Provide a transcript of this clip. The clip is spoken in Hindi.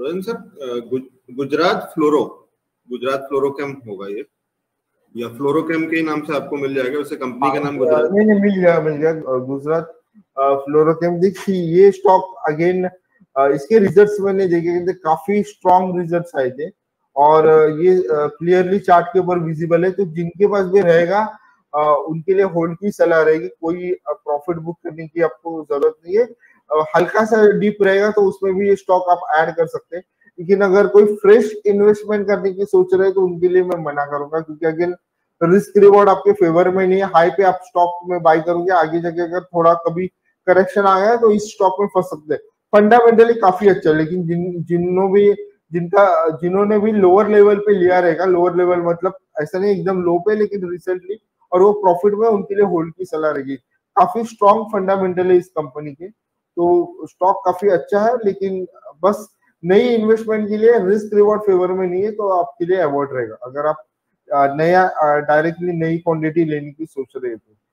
रोहन सर, गुजरात फ्लोरोकेम होगा ये, या फ्लोरोकेम के नाम से आपको मिल जाएगा, वैसे कंपनी का नाम गुजरात नहीं, मिल गया गुजरात फ्लोरोकेम। देखिए ये स्टॉक अगेन इसके रिजल्ट्स मैंने देखे थे, काफी स्ट्रॉन्ग रिजल्ट्स आए थे और ये क्लियरली चार्ट के ऊपर विजिबल है, तो जिनके पास भी रहेगा उनके लिए होल्ड की सलाह रहेगी। कोई प्रॉफिट बुक करने की आपको जरूरत नहीं है, हल्का सा डीप रहेगा तो उसमें भी ये स्टॉक आप ऐड कर सकते हैं, लेकिन अगर कोई फ्रेश इन्वेस्टमेंट करने की सोच रहे हैं तो उनके लिए मैं मना करूंगा, क्योंकि अगेन रिस्क रिवॉर्ड आपके फेवर में नहीं है। हाई पे आप स्टॉक में बाय करोगे, आगे जाके अगर थोड़ा कभी करेक्शन आ गया तो इस स्टॉक में फंस सकते हैं। फंडामेंटली काफी अच्छा, लेकिन जिन्होंने भी लोअर लेवल पे लिया रहेगा, लोअर लेवल मतलब ऐसा नहीं एकदम लो पे, लेकिन रिसेंटली, और वो प्रॉफिट में, उनके लिए होल्ड की सलाह रहेगी। काफी स्ट्रॉन्ग फंडामेंटल है इस कंपनी के, तो स्टॉक काफी अच्छा है, लेकिन बस नई इन्वेस्टमेंट के लिए रिस्क रिवॉर्ड फेवर में नहीं है, तो आपके लिए अवॉइड रहेगा अगर आप नया डायरेक्टली नई क्वांटिटी लेने की सोच रहे हो।